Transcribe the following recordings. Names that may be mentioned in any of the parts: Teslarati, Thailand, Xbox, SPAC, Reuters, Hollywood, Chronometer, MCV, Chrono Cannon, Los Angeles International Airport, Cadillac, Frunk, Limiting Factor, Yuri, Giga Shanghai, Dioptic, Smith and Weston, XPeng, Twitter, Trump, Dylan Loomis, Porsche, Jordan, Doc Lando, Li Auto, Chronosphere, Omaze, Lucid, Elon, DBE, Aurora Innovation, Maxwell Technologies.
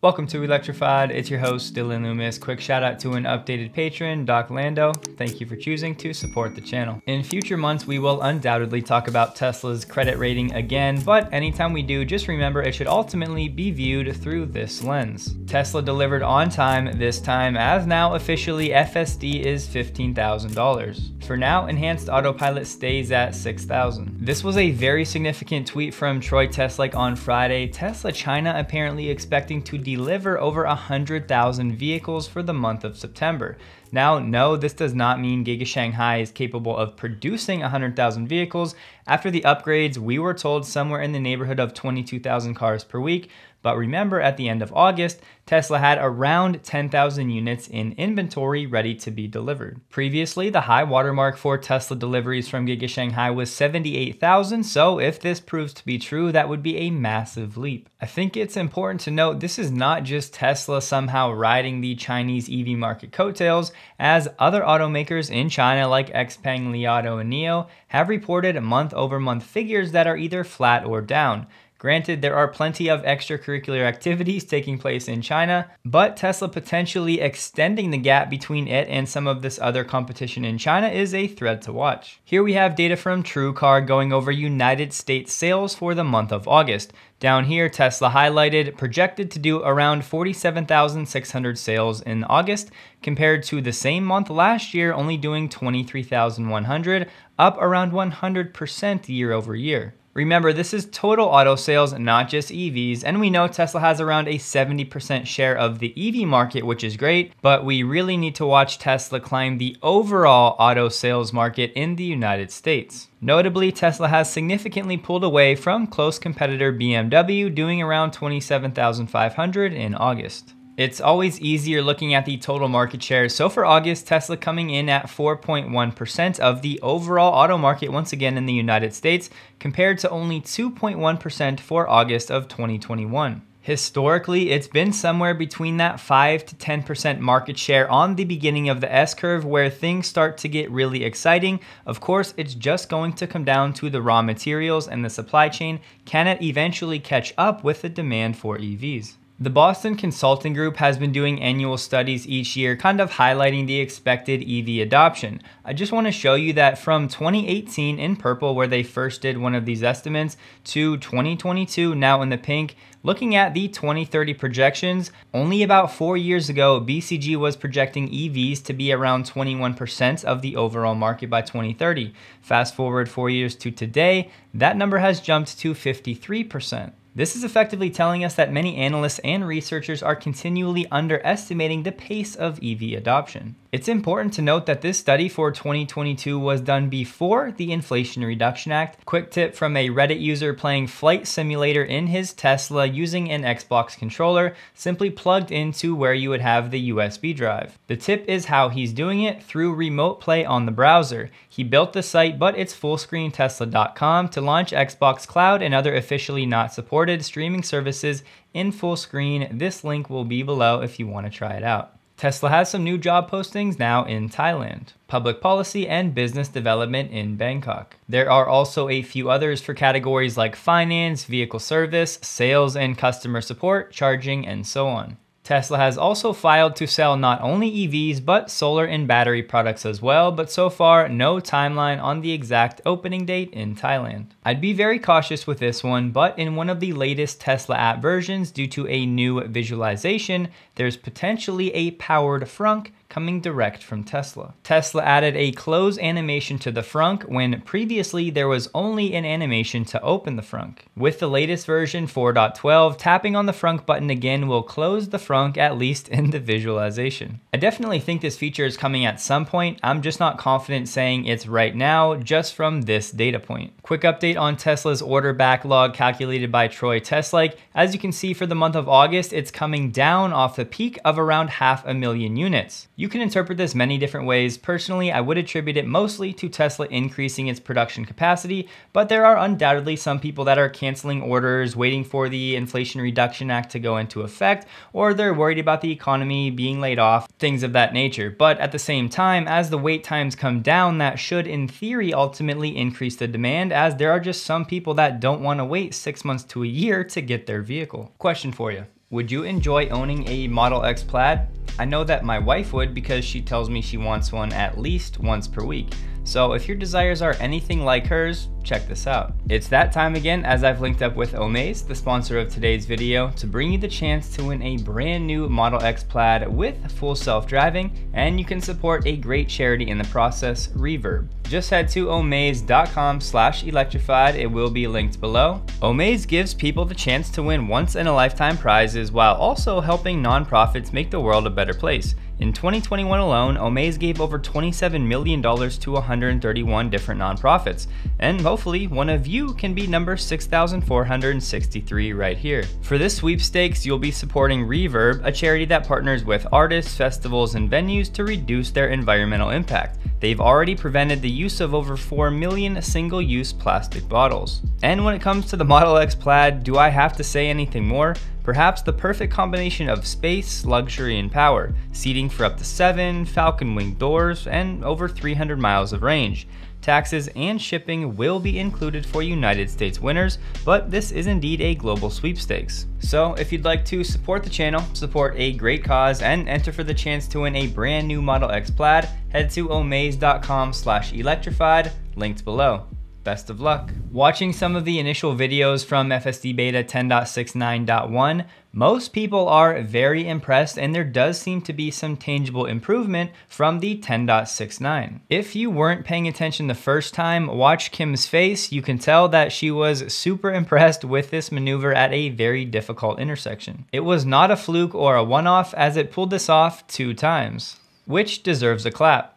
Welcome to Electrified. It's your host, Dylan Loomis. Quick shout out to an updated patron, Doc Lando. Thank you for choosing to support the channel. In future months, we will undoubtedly talk about Tesla's credit rating again, but anytime we do, just remember it should ultimately be viewed through this lens. Tesla delivered on time this time, as now officially FSD is $15,000. For now, enhanced autopilot stays at $6,000. This was a very significant tweet from Troy Teslike on Friday. Tesla China apparently expecting to deliver over 100,000 vehicles for the month of September. Now, no, this does not mean Giga Shanghai is capable of producing 100,000 vehicles. After the upgrades, we were told somewhere in the neighborhood of 22,000 cars per week. But remember, at the end of August, Tesla had around 10,000 units in inventory ready to be delivered. Previously, the high watermark for Tesla deliveries from Giga Shanghai was 78,000, so if this proves to be true, that would be a massive leap. I think it's important to note this is not just Tesla somehow riding the Chinese EV market coattails, as other automakers in China like XPeng, Li Auto, and NIO have reported month-over-month figures that are either flat or down. Granted, there are plenty of extracurricular activities taking place in China, but Tesla potentially extending the gap between it and some of this other competition in China is a thread to watch. Here we have data from TrueCar going over United States sales for the month of August. Down here, Tesla highlighted, projected to do around 47,600 sales in August, compared to the same month last year only doing 23,100, up around 100% year over year. Remember, this is total auto sales, not just EVs, and we know Tesla has around a 70% share of the EV market, which is great, but we really need to watch Tesla climb the overall auto sales market in the United States. Notably, Tesla has significantly pulled away from close competitor BMW, doing around 27,500 in August. It's always easier looking at the total market share. So for August, Tesla coming in at 4.1% of the overall auto market once again in the United States, compared to only 2.1% for August of 2021. Historically, it's been somewhere between that 5 to 10% market share on the beginning of the S-curve where things start to get really exciting. Of course, it's just going to come down to the raw materials and the supply chain. Can it eventually catch up with the demand for EVs? The Boston Consulting Group has been doing annual studies each year, kind of highlighting the expected EV adoption. I just want to show you that from 2018 in purple, where they first did one of these estimates, to 2022, now in the pink, looking at the 2030 projections, only about 4 years ago, BCG was projecting EVs to be around 21% of the overall market by 2030. Fast forward 4 years to today, that number has jumped to 53%. This is effectively telling us that many analysts and researchers are continually underestimating the pace of EV adoption. It's important to note that this study for 2022 was done before the Inflation Reduction Act. Quick tip from a Reddit user playing Flight Simulator in his Tesla using an Xbox controller, simply plugged into where you would have the USB drive. The tip is how he's doing it through remote play on the browser. He built the site, but it's fullscreentesla.com to launch Xbox Cloud and other officially not supported streaming services in full screen. This link will be below if you want to try it out. Tesla has some new job postings now in Thailand, public policy and business development in Bangkok. There are also a few others for categories like finance, vehicle service, sales and customer support, charging, and so on. Tesla has also filed to sell not only EVs, but solar and battery products as well, but so far, no timeline on the exact opening date in Thailand. I'd be very cautious with this one, but in one of the latest Tesla app versions, due to a new visualization, there's potentially a powered frunk coming direct from Tesla. Tesla added a close animation to the frunk when previously there was only an animation to open the frunk. With the latest version 4.12, tapping on the frunk button again will close the frunk, at least in the visualization. I definitely think this feature is coming at some point. I'm just not confident saying it's right now just from this data point. Quick update on Tesla's order backlog calculated by Troy Teslike. As you can see for the month of August, it's coming down off the peak of around 500,000 units. You can interpret this many different ways. Personally, I would attribute it mostly to Tesla increasing its production capacity, but there are undoubtedly some people that are canceling orders, waiting for the Inflation Reduction Act to go into effect, or they're worried about the economy, being laid off, things of that nature. But at the same time, as the wait times come down, that should in theory ultimately increase the demand, as there are just some people that don't want to wait 6 months to a year to get their vehicle. Question for you. Would you enjoy owning a Model X Plaid? I know that my wife would because she tells me she wants one at least once per week. So if your desires are anything like hers, check this out. It's that time again, as I've linked up with Omaze, the sponsor of today's video, to bring you the chance to win a brand new Model X Plaid with full self-driving, and you can support a great charity in the process, Reverb. Just head to omaze.com/electrified. It will be linked below. Omaze gives people the chance to win once-in-a-lifetime prizes while also helping nonprofits make the world a better place. In 2021 alone, Omaze gave over $27 million to 131 different nonprofits, and hopefully one of you can be number 6,463 right here. For this sweepstakes, you'll be supporting Reverb, a charity that partners with artists, festivals, and venues to reduce their environmental impact. They've already prevented the use of over 4 million single-use plastic bottles. And when it comes to the Model X Plaid, do I have to say anything more? Perhaps the perfect combination of space, luxury, and power, seating for up to 7, falcon wing doors, and over 300 miles of range. Taxes and shipping will be included for United States winners, but this is indeed a global sweepstakes. So if you'd like to support the channel, support a great cause, and enter for the chance to win a brand new Model X Plaid, head to omaze.com/electrified, linked below. Best of luck. Watching some of the initial videos from FSD Beta 10.69.1, most people are very impressed, and there does seem to be some tangible improvement from the 10.69. If you weren't paying attention the first time, watch Kim's face. You can tell that she was super impressed with this maneuver at a very difficult intersection. It was not a fluke or a one-off, as it pulled this off 2 times, which deserves a clap.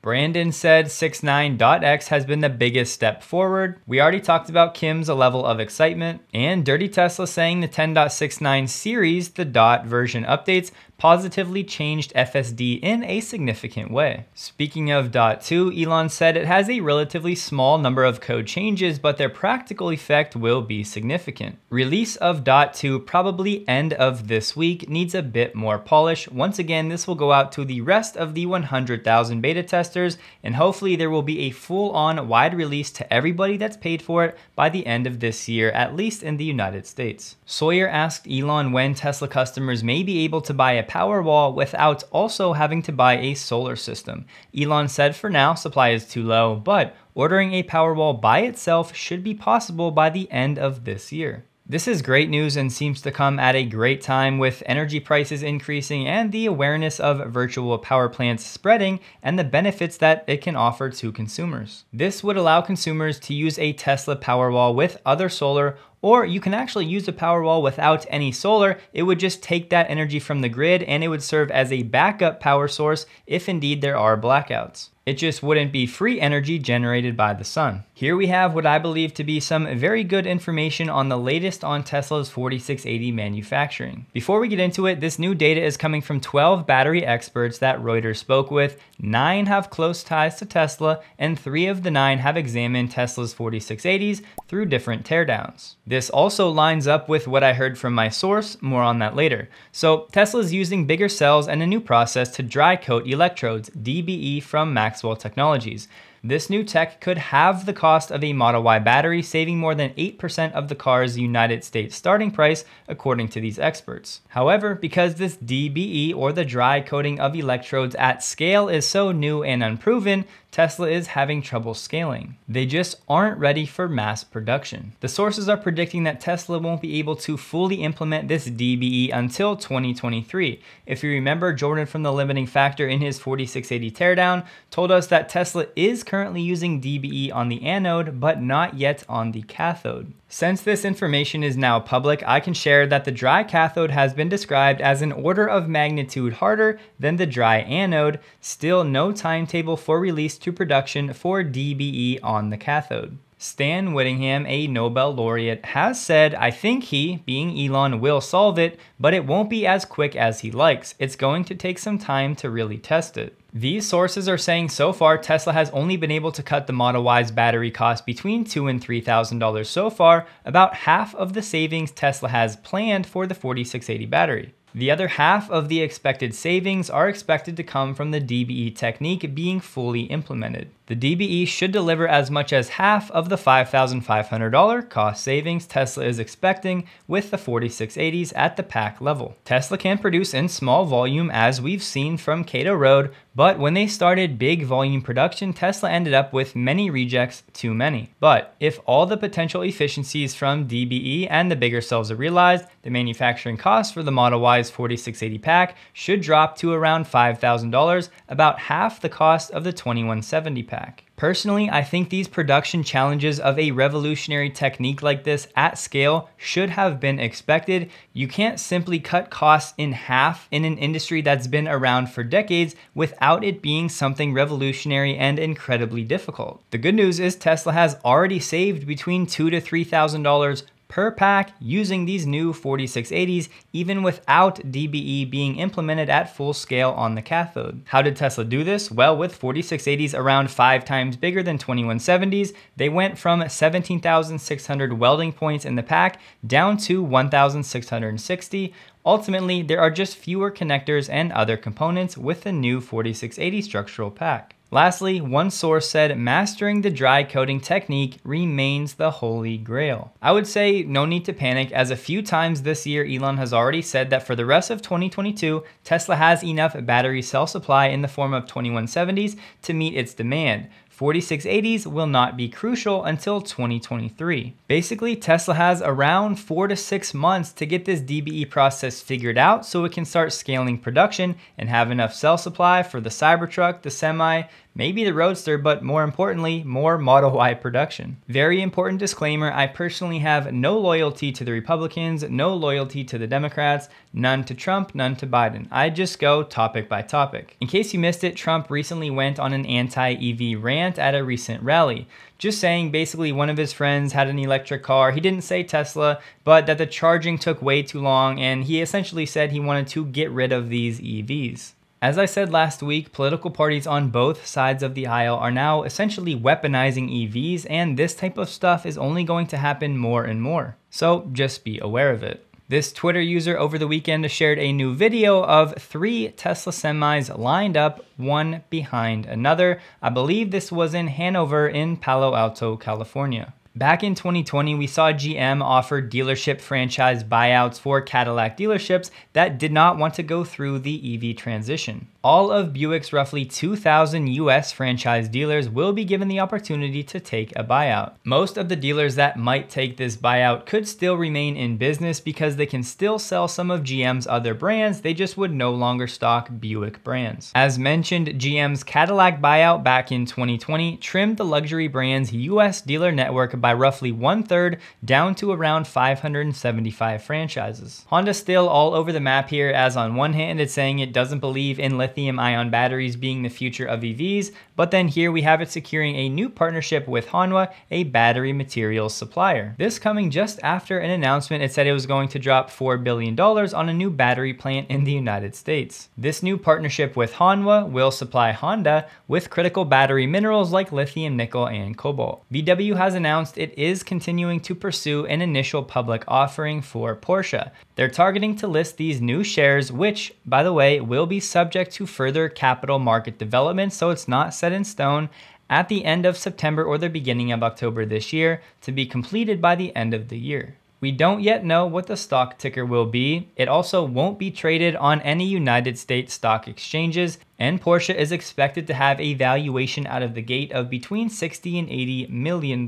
Brandon said 69.x has been the biggest step forward. We already talked about Kim's level of excitement, and Dirty Tesla saying the 10.69 series, the dot version updates, positively changed FSD in a significant way. Speaking of .2, Elon said it has a relatively small number of code changes, but their practical effect will be significant. Release of .2, probably end of this week, needs a bit more polish. Once again, this will go out to the rest of the 100,000 beta testers, and hopefully there will be a full-on wide release to everybody that's paid for it by the end of this year, at least in the United States. Sawyer asked Elon when Tesla customers may be able to buy a Powerwall without also having to buy a solar system. Elon said for now, supply is too low, but ordering a Powerwall by itself should be possible by the end of this year. This is great news and seems to come at a great time, with energy prices increasing and the awareness of virtual power plants spreading and the benefits that it can offer to consumers. This would allow consumers to use a Tesla Powerwall with other solar, or you can actually use a Powerwall without any solar. It would just take that energy from the grid, and it would serve as a backup power source if indeed there are blackouts. It just wouldn't be free energy generated by the sun. Here we have what I believe to be some very good information on the latest on Tesla's 4680 manufacturing. Before we get into it, this new data is coming from 12 battery experts that Reuters spoke with. 9 have close ties to Tesla, and 3 of the 9 have examined Tesla's 4680s through different teardowns. This also lines up with what I heard from my source, more on that later. So Tesla's using bigger cells and a new process to dry coat electrodes, DBE from Maxwell Technologies. This new tech could halve the cost of a Model Y battery, saving more than 8% of the car's United States starting price, according to these experts. However, because this DBE, or the dry coating of electrodes at scale, is so new and unproven, Tesla is having trouble scaling. They just aren't ready for mass production. The sources are predicting that Tesla won't be able to fully implement this DBE until 2023. If you remember, Jordan from the Limiting Factor in his 4680 teardown told us that Tesla is currently using DBE on the anode, but not yet on the cathode. Since this information is now public, I can share that the dry cathode has been described as an order of magnitude harder than the dry anode. Still no timetable for release to production for DBE on the cathode. Stan Whittingham, a Nobel laureate, has said, I think he, being Elon, will solve it, but it won't be as quick as he likes. It's going to take some time to really test it. These sources are saying so far Tesla has only been able to cut the Model Y's battery cost between $2,000 and $3,000 so far, about half of the savings Tesla has planned for the 4680 battery. The other half of the expected savings are expected to come from the DBE technique being fully implemented. The DBE should deliver as much as half of the $5,500 cost savings Tesla is expecting with the 4680s at the pack level. Tesla can produce in small volume as we've seen from Cato Road, but when they started big volume production, Tesla ended up with many rejects too many. But if all the potential efficiencies from DBE and the bigger cells are realized, the manufacturing cost for the Model Y's 4680 pack should drop to around $5,000, about half the cost of the 2170 pack. Personally, I think these production challenges of a revolutionary technique like this at scale should have been expected. You can't simply cut costs in half in an industry that's been around for decades without it being something revolutionary and incredibly difficult. The good news is Tesla has already saved between $2,000 to $3,000 per pack using these new 4680s, even without DBE being implemented at full scale on the cathode. How did Tesla do this? Well, with 4680s around 5 times bigger than 2170s, they went from 17,600 welding points in the pack down to 1,660. Ultimately, there are just fewer connectors and other components with the new 4680 structural pack. Lastly, one source said mastering the dry coating technique remains the holy grail. I would say no need to panic, as a few times this year Elon has already said that for the rest of 2022, Tesla has enough battery cell supply in the form of 2170s to meet its demand. 4680s will not be crucial until 2023. Basically, Tesla has around 4 to 6 months to get this DBE process figured out so it can start scaling production and have enough cell supply for the Cybertruck, the Semi, maybe the Roadster, but more importantly, more Model Y production. Very important disclaimer, I personally have no loyalty to the Republicans, no loyalty to the Democrats, none to Trump, none to Biden. I just go topic by topic. In case you missed it, Trump recently went on an anti-EV rant at a recent rally. Just saying basically one of his friends had an electric car, he didn't say Tesla, but that the charging took way too long, and he essentially said he wanted to get rid of these EVs. As I said last week, political parties on both sides of the aisle are now essentially weaponizing EVs, and this type of stuff is only going to happen more and more. So just be aware of it. This Twitter user over the weekend shared a new video of 3 Tesla semis lined up, one behind another. I believe this was in Hanover in Palo Alto, California. Back in 2020, we saw GM offer dealership franchise buyouts for Cadillac dealerships that did not want to go through the EV transition. All of Buick's roughly 2,000 US franchise dealers will be given the opportunity to take a buyout. Most of the dealers that might take this buyout could still remain in business because they can still sell some of GM's other brands, they just would no longer stock Buick brands. As mentioned, GM's Cadillac buyout back in 2020 trimmed the luxury brand's US dealer network by roughly 1/3 down to around 575 franchises. Honda's still all over the map here, as on one hand it's saying it doesn't believe in lithium-ion batteries being the future of EVs, but then here we have it securing a new partnership with Hanwa, a battery materials supplier. This coming just after an announcement it said it was going to drop $4 billion on a new battery plant in the United States. This new partnership with Hanwa will supply Honda with critical battery minerals like lithium, nickel, and cobalt. VW has announced it is continuing to pursue an initial public offering for Porsche. They're targeting to list these new shares, which, by the way, will be subject to further capital market development, so it's not set in stone, at the end of September or the beginning of October this year, to be completed by the end of the year. We don't yet know what the stock ticker will be. It also won't be traded on any United States stock exchanges, and Porsche is expected to have a valuation out of the gate of between $60 and $80 million.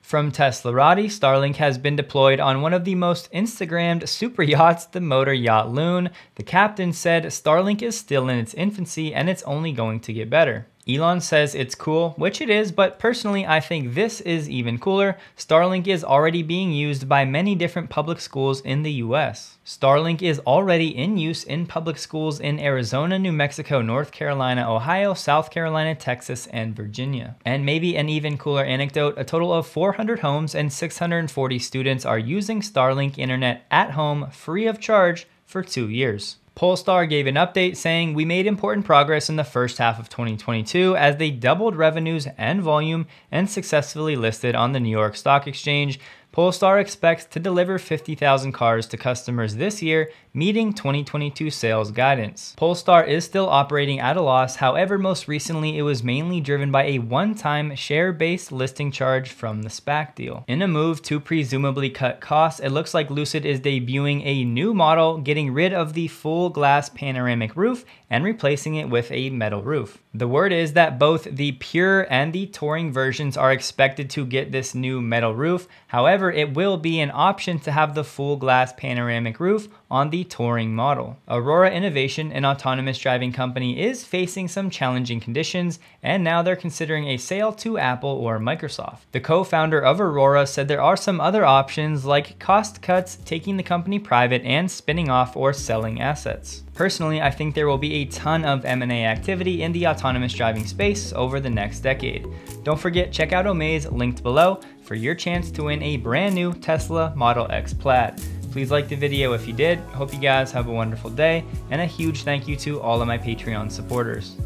From Teslarati, Starlink has been deployed on one of the most Instagrammed super yachts, the Motor Yacht Loon. The captain said Starlink is still in its infancy and it's only going to get better. Elon says it's cool, which it is, but personally I think this is even cooler. Starlink is already being used by many different public schools in the US. Starlink is already in use in public schools in Arizona, New Mexico, North Carolina, Ohio, South Carolina, Texas, and Virginia. And maybe an even cooler anecdote, a total of 400 homes and 640 students are using Starlink internet at home free of charge for 2 years. Polestar gave an update saying we made important progress in the first half of 2022 as they doubled revenues and volume and successfully listed on the New York Stock Exchange. Polestar expects to deliver 50,000 cars to customers this year, meeting 2022 sales guidance. Polestar is still operating at a loss, however most recently it was mainly driven by a one-time share-based listing charge from the SPAC deal. In a move to presumably cut costs, it looks like Lucid is debuting a new model, getting rid of the full glass panoramic roof and replacing it with a metal roof. The word is that both the Pure and the Touring versions are expected to get this new metal roof, however it will be an option to have the full glass panoramic roof on the Touring model. Aurora Innovation, an autonomous driving company, is facing some challenging conditions, and now they're considering a sale to Apple or Microsoft. The co-founder of Aurora said there are some other options like cost cuts, taking the company private, and spinning off or selling assets. Personally, I think there will be a ton of M&A activity in the autonomous driving space over the next decade. Don't forget, check out Omaze linked below for your chance to win a brand new Tesla Model X Plaid. Please like the video if you did. Hope you guys have a wonderful day, and a huge thank you to all of my Patreon supporters.